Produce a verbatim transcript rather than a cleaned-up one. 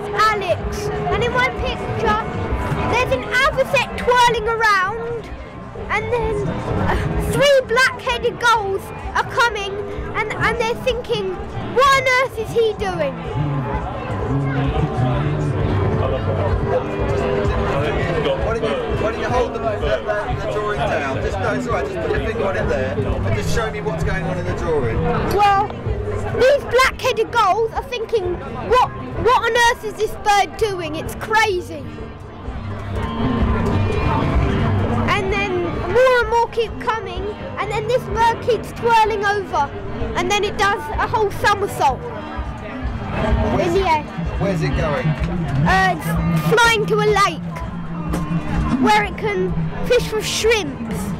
is Alex, and in one picture there's an avocet twirling around, and then uh, three black-headed gulls are coming, and, and they're thinking, what on earth is he doing? Why don't you hold the, the, the, the drawing down? Just, no, it's all right, just put your finger on it there and just show me what's going on in the drawing. Well, these black-headed gulls are thinking, what, what on earth is this bird doing? It's crazy. And then more and more keep coming, and then this bird keeps twirling over, and then it does a whole somersault in the air. Where's it going? Uh, it's flying to a lake, where it can fish for shrimps.